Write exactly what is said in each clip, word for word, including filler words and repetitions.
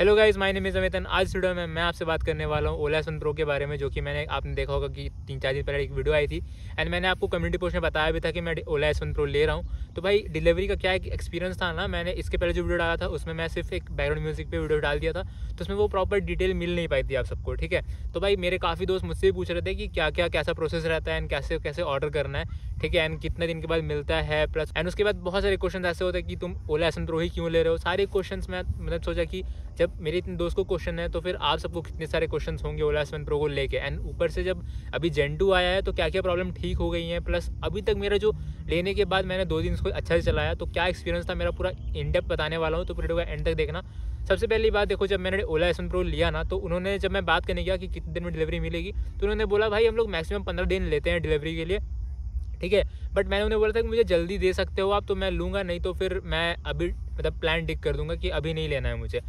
Hello guys, my name is Amit. आज video में मैं आपसे बात करने वाला हूँ ओला एस वन प्रो के बारे में, जो कि मैंने आपने देखा होगा कि तीन चार दिन पहले एक वीडियो आई थी एंड मैंने आपको कम्युनिटी पोस्ट में बताया भी था कि मैं ओला एस वन प्रो ले रहा हूँ। तो भाई डिलीवरी का क्या एक्सपीरियंस था ना, मैंने इसके पहले जो वीडियो डाला था उसमें मैं सिर्फ एक बैकग्राउंड म्यूजिक पे वीडियो डाल दिया था, तो उसमें वो प्रॉपर डिटेल मिल नहीं पाई थी आप सबको, ठीक है। तो भाई मेरे काफ़ी दोस्त मुझसे भी पूछ रहे थे कि क्या क्या कैसा प्रोसेस रहता है एंड कैसे कैसे ऑर्डर करना है, ठीक है, एंड कितने दिन के बाद मिलता है प्लस, एंड उसके बाद बहुत सारे क्वेश्चन ऐसे होते हैं कि तुम ओला एस वन प्रो ही क्यों ले रहे हो। सारे क्वेश्चन मैं मतलब सोचा कि जब मेरे इतने दोस्त को क्वेश्चन है तो फिर आप सबको कितने सारे क्वेश्चन होंगे ओला एस वन प्रो को लेके, एंड ऊपर से जब अभी जेन टू आया है तो क्या क्या प्रॉब्लम ठीक हो गई है, प्लस अभी तक मेरा जो लेने के बाद मैंने दो दिन इसको अच्छा से चलाया तो क्या एक्सपीरियंस था मेरा, पूरा इन डेप्थ बताने वाला हूँ, तो वीडियो का एंड तक देखना। सबसे पहली बात देखो, जब मैंने ओला एस वन प्रो लिया ना तो उन्होंने, जब मैं बात करने गया कि कितने दिन में डिलीवरी मिलेगी तो उन्होंने बोला भाई हम लोग मैक्सिमम पंद्रह दिन लेते हैं डिलीवरी के लिए, ठीक है। बट मैंने उन्हें बोला था कि मुझे जल्दी दे सकते हो आप तो मैं लूँगा, नहीं तो फिर मैं अभी मतलब प्लान टिक कर दूंगा कि अभी नहीं लेना है मुझे।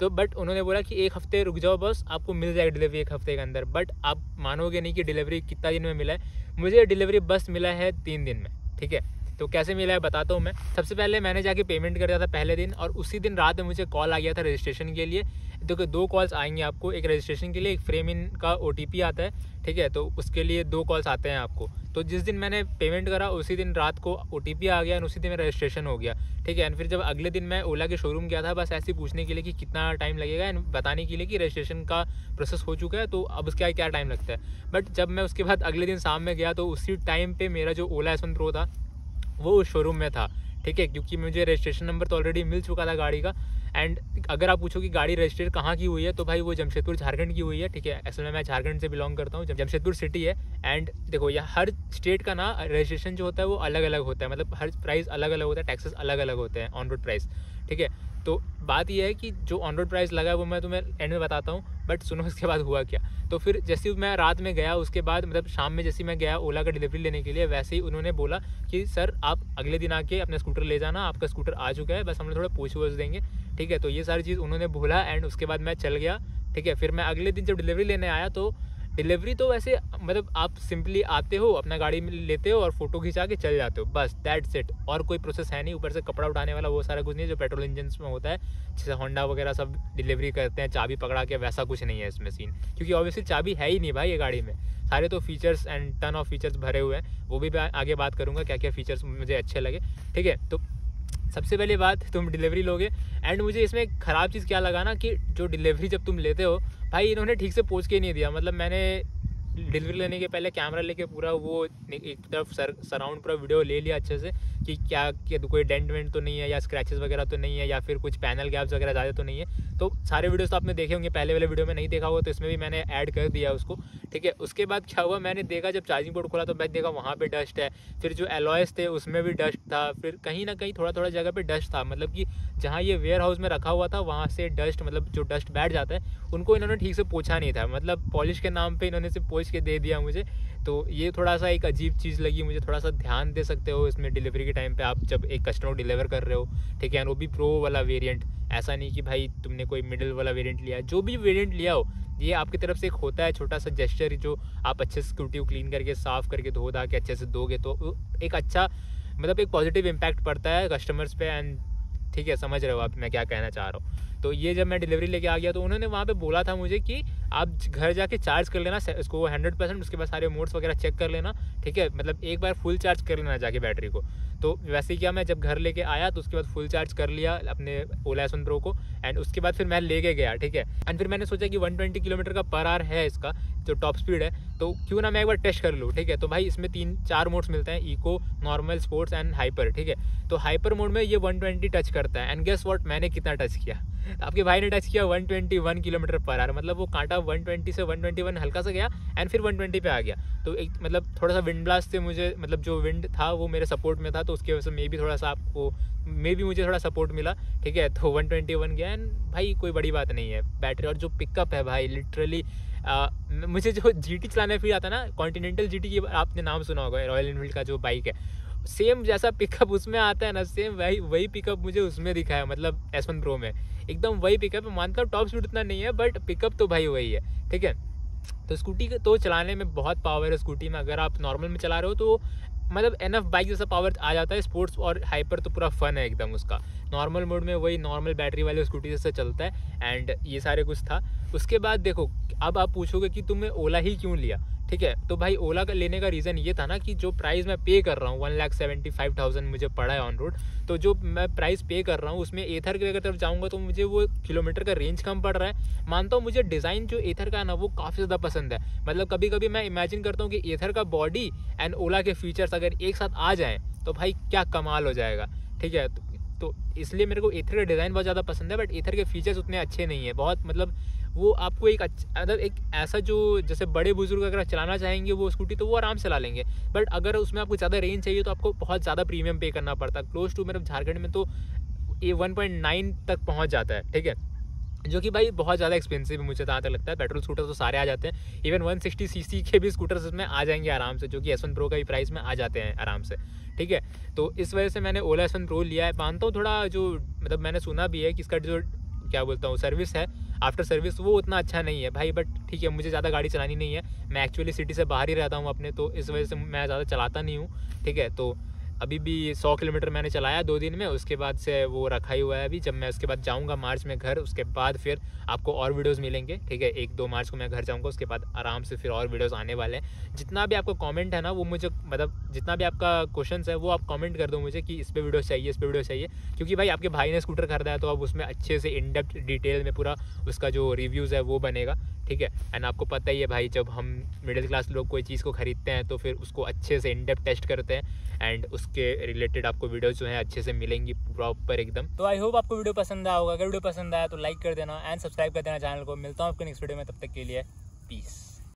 तो बट उन्होंने बोला कि एक हफ्ते रुक जाओ बस, आपको मिल जाएगी डिलीवरी एक हफ्ते के अंदर। बट आप मानोगे नहीं कि डिलीवरी कितना दिन में मिला है, मुझे डिलीवरी बस मिला है तीन दिन में, ठीक है। तो कैसे मिला है बताता हूँ मैं। सबसे पहले मैंने जाके पेमेंट कर दिया था पहले दिन, और उसी दिन रात में मुझे कॉल आ गया था रजिस्ट्रेशन के लिए। देखो दो कॉल्स आएंगे आपको, एक रजिस्ट्रेशन के लिए, एक फ्रेम इन का ओटीपी आता है, ठीक है, तो उसके लिए दो कॉल्स आते हैं आपको। तो जिस दिन मैंने पेमेंट करा उसी दिन रात को ओटीपी आ गया और उसी दिन मेरा रजिस्ट्रेशन हो गया, ठीक है। एंड फिर जब अगले दिन मैं ओला के शोरूम गया था बस ऐसे पूछने के लिए कि कितना टाइम लगेगा एंड बताने के लिए कि रजिस्ट्रेशन का प्रोसेस हो चुका है तो अब उसका क्या टाइम लगता है। बट जब मैं उसके बाद अगले दिन शाम में गया तो उसी टाइम पर मेरा जो ओला एस वन प्रो था वो उस शोरूम में था, ठीक है, क्योंकि मुझे रजिस्ट्रेशन नंबर तो ऑलरेडी मिल चुका था गाड़ी का। एंड अगर आप पूछो कि गाड़ी रजिस्ट्रेड कहाँ की हुई है तो भाई वो जमशेदपुर झारखंड की हुई है, ठीक है। असल में मैं झारखंड से बिलोंग करता हूँ, जमशेदपुर सिटी है। एंड देखो यहाँ हर स्टेट का ना रजिस्ट्रेशन जो होता है वो अलग अलग होता है, मतलब हर प्राइस अलग अलग होता है, टैक्सेस अलग अलग होते हैं ऑन रोड प्राइस, ठीक है। तो बात यह है कि जो ऑन रोड प्राइस लगा है वो मैं तुम्हें एंड में बताता हूँ, बट सुनो उसके बाद हुआ क्या। तो फिर जैसे मैं रात में गया उसके बाद मतलब शाम में जैसे मैं गया ओला का डिलीवरी लेने के लिए, वैसे ही उन्होंने बोला कि सर आप अगले दिन आके अपना स्कूटर ले जाना, आपका स्कूटर आ चुका है, बस हम लोग थोड़ा पूछ वूछ देंगे, ठीक है। तो ये सारी चीज़ उन्होंने बोला एंड उसके बाद मैं चल गया, ठीक है। फिर मैं अगले दिन जब डिलीवरी लेने आया तो डिलीवरी तो वैसे मतलब आप सिंपली आते हो, अपना गाड़ी में लेते हो और फोटो खिंचा के चल जाते हो, बस दैट्स इट, और कोई प्रोसेस है नहीं। ऊपर से कपड़ा उठाने वाला वो सारा कुछ नहीं है जो पेट्रोल इंजन में होता है, जैसे होंडा वगैरह सब डिलीवरी करते हैं चाबी पकड़ा के, वैसा कुछ नहीं है इसमें सीन, क्योंकि ऑब्वियसली चाबी है ही नहीं भाई ये गाड़ी में। सारे तो features and ton of features भरे हुए हैं, वो भी मैं आगे बात करूँगा क्या क्या फीचर्स मुझे अच्छे लगे, ठीक है। तो सबसे पहले बात तुम डिलीवरी लोगे, एंड मुझे इसमें ख़राब चीज़ क्या लगा ना कि जो डिलीवरी जब तुम लेते हो भाई इन्होंने ठीक से पहुँच के नहीं दिया। मतलब मैंने डिलीवरी लेने के पहले कैमरा लेके पूरा वो एक तरफ सर सराउंड पूरा वीडियो ले लिया अच्छे से कि क्या कि कोई डेंट वेंट तो नहीं है या स्क्रैचेस वगैरह तो नहीं है या फिर कुछ पैनल गैप्स वगैरह ज़्यादा तो नहीं है। तो सारे वीडियोस तो आपने देखे होंगे, पहले वाले वीडियो में नहीं देखा होगा तो इसमें भी मैंने ऐड कर दिया उसको, ठीक है। उसके बाद क्या हुआ, मैंने देखा जब चार्जिंग बोर्ड खोला तो भाई देखा वहाँ पर डस्ट है, फिर जो एलॉयस थे उसमें भी डस्ट था, फिर कहीं ना कहीं थोड़ा थोड़ा जगह पर डस्ट था, मतलब कि जहाँ ये वेयर हाउस में रखा हुआ था वहाँ से डस्ट मतलब जो डस्ट बैठ जाता है उनको इन्होंने ठीक से पोंछा नहीं था, मतलब पॉलिश के नाम पर इन्होंने सिर्फ पोंछ के दे दिया मुझे। तो ये थोड़ा सा एक अजीब चीज़ लगी मुझे, थोड़ा सा ध्यान दे सकते हो इसमें डिलीवरी के टाइम पे, आप जब एक कस्टमर डिलीवर कर रहे हो, ठीक है, वो भी प्रो वाला वेरिएंट, ऐसा नहीं कि भाई तुमने कोई मिडिल वाला वेरिएंट लिया, जो भी वेरिएंट लिया हो ये आपकी तरफ से एक होता है छोटा सा जेस्चर जो आप अच्छे से स्कूटी को क्लीन करके साफ़ करके धो धा के अच्छे से दोगे तो एक अच्छा मतलब एक पॉजिटिव इम्पैक्ट पड़ता है कस्टमर्स पे, एंड ठीक है समझ रहे हो आप मैं क्या कहना चाह रहा हूँ। तो ये जब मैं डिलीवरी लेके आ गया तो उन्होंने वहाँ पे बोला था मुझे कि आप घर जाके चार्ज कर लेना इसको हंड्रेड परसेंट, उसके बाद सारे मोड्स वगैरह चेक कर लेना, ठीक है, मतलब एक बार फुल चार्ज कर लेना जाके बैटरी को। तो वैसे ही क्या, मैं जब घर लेके आया तो उसके बाद फुल चार्ज कर लिया अपने ओला एस वन प्रो को, एंड उसके बाद फिर मैं लेके गया, ठीक है। एंड फिर मैंने सोचा कि वन ट्वेंटी किलोमीटर का पर आवर है इसका जो टॉप स्पीड है, तो क्यों ना मैं एक बार टेस्ट कर लूँ, ठीक है। तो भाई इसमें तीन चार मोड्स मिलते हैं, eco, normal, sports and hyper, ठीक है। तो हाइपर मोड में ये वन ट्वेंटी टच करता है, एंड गेस व्हाट, मैंने कितना टच किया, आपके भाई ने टच किया one twenty one kilometre per hour, मतलब वो कांटा वन ट्वेंटी से वन ट्वेंटी वन हल्का सा गया एंड फिर वन ट्वेंटी पे आ गया। तो एक मतलब थोड़ा सा विंड ब्लास्ट से मुझे मतलब जो विंड था वो मेरे सपोर्ट में था तो उसकी वजह से मे भी थोड़ा सा आपको मे भी मुझे थोड़ा सपोर्ट मिला, ठीक है। तो वन ट्वेंटी वन गया एंड भाई कोई बड़ी बात नहीं है बैटरी, और जो पिकअप है भाई लिटरली आ, मुझे जो जीटी चलाने फिर आता ना, कॉन्टिनेंटल जीटी की आपने नाम सुना होगा, रॉयल एनफील्ड का जो बाइक है, सेम जैसा पिकअप उसमें आता है ना, सेम वही वही पिकअप मुझे उसमें दिखा है, मतलब एस वन प्रो में एकदम वही पिकअप। मानता हूँ टॉप स्पीड उतना नहीं है बट पिकअप तो भाई वही है, ठीक है। तो स्कूटी तो चलाने में बहुत पावर है स्कूटी में, अगर आप नॉर्मल में चला रहे हो तो मतलब एनफ बाइक जैसा पावर आ जाता है। स्पोर्ट्स और हाइपर तो पूरा फन है एकदम उसका। नॉर्मल मोड में वही नॉर्मल बैटरी वाले स्कूटी जैसा चलता है। एंड ये सारे कुछ था। उसके बाद देखो, अब आप पूछोगे कि तुमने ओला ही क्यों लिया, ठीक है। तो भाई ओला का लेने का रीज़न ये था ना कि जो प्राइस मैं पे कर रहा हूँ one lakh seventy five thousand मुझे पड़ा है ऑन रोड, तो जो मैं प्राइस पे कर रहा हूँ उसमें एथर की अगर तरफ जाऊँगा तो मुझे वो किलोमीटर का रेंज कम पड़ रहा है। मानता हूँ मुझे डिज़ाइन जो एथर का है ना वो काफ़ी ज़्यादा पसंद है। मतलब कभी कभी मैं इमेजिन करता हूँ कि एथर का बॉडी एंड ओला के फीचर्स अगर एक साथ आ जाएँ तो भाई क्या कमाल हो जाएगा, ठीक है। तो इसलिए मेरे को एथर का डिज़ाइन बहुत ज़्यादा पसंद है, बट एथर के फीचर्स उतने अच्छे नहीं है। बहुत मतलब वो आपको एक अच्छा मतलब एक ऐसा जो जैसे बड़े बुजुर्ग अगर चलाना चाहेंगे वो स्कूटी तो वो आराम से चला लेंगे, बट अगर उसमें आपको ज़्यादा रेंज चाहिए तो आपको बहुत ज़्यादा प्रीमियम पे करना पड़ता है। क्लोज टू मेरे झारखंड में तो ये वन पॉइंट नाइन तक पहुंच जाता है, ठीक है, जो कि भाई बहुत ज़्यादा एक्सपेंसिव मुझे जहाँ तक लगता है। पेट्रोल स्कूटर तो सारे आ जाते हैं, इवन वन सिक्सटी सीसी के भी स्कूटर्स इसमें आ जाएंगे आराम से, जो कि एस वन प्रो का ही प्राइस में आ जाते हैं आराम से, ठीक है। तो इस वजह से मैंने ओला एस वन प्रो लिया है। मानता हूँ थोड़ा जो मतलब मैंने सुना भी है कि इसका जो क्या बोलता हूँ सर्विस है, आफ्टर सर्विस वो उतना अच्छा नहीं है भाई, बट ठीक है, मुझे ज़्यादा गाड़ी चलानी नहीं है। मैं एक्चुअली सिटी से बाहर ही रहता हूँ अपने, तो इस वजह से मैं ज़्यादा चलाता नहीं हूँ, ठीक है। तो अभी भी सौ किलोमीटर मैंने चलाया दो दिन में, उसके बाद से वो रखा ही हुआ है। अभी जब मैं उसके बाद जाऊँगा मार्च में घर, उसके बाद फिर आपको और वीडियोज़ मिलेंगे, ठीक है। एक दो मार्च को मैं घर जाऊँगा, उसके बाद आराम से फिर और वीडियोज़ आने वाले हैं। जितना भी आपका कॉमेंट है ना वो मुझे मतलब जितना भी आपका क्वेश्चन है वो आप कॉमेंट कर दो मुझे कि इस पर वीडियो चाहिए, इस पर वीडियो चाहिए, क्योंकि भाई आपके भाई ने स्कूटर खरीदा है तो अब उसमें अच्छे से इन डेप्थ डिटेल में पूरा उसका जो रिव्यूज़ है वो बनेगा, ठीक है। एंड आपको पता ही है भाई, जब हम मिडिल क्लास लोग कोई चीज़ को खरीदते हैं तो फिर उसको अच्छे से इन डेप्थ टेस्ट करते हैं, एंड उसके रिलेटेड आपको वीडियोज जो है अच्छे से मिलेंगी प्रॉपर एकदम। तो आई होप आपको वीडियो पसंद आया होगा। अगर वीडियो पसंद आया तो लाइक कर देना एंड सब्सक्राइब कर देना चैनल को। मिलता हूँ आपको नेक्स्ट वीडियो में, तब तक के लिए पीस।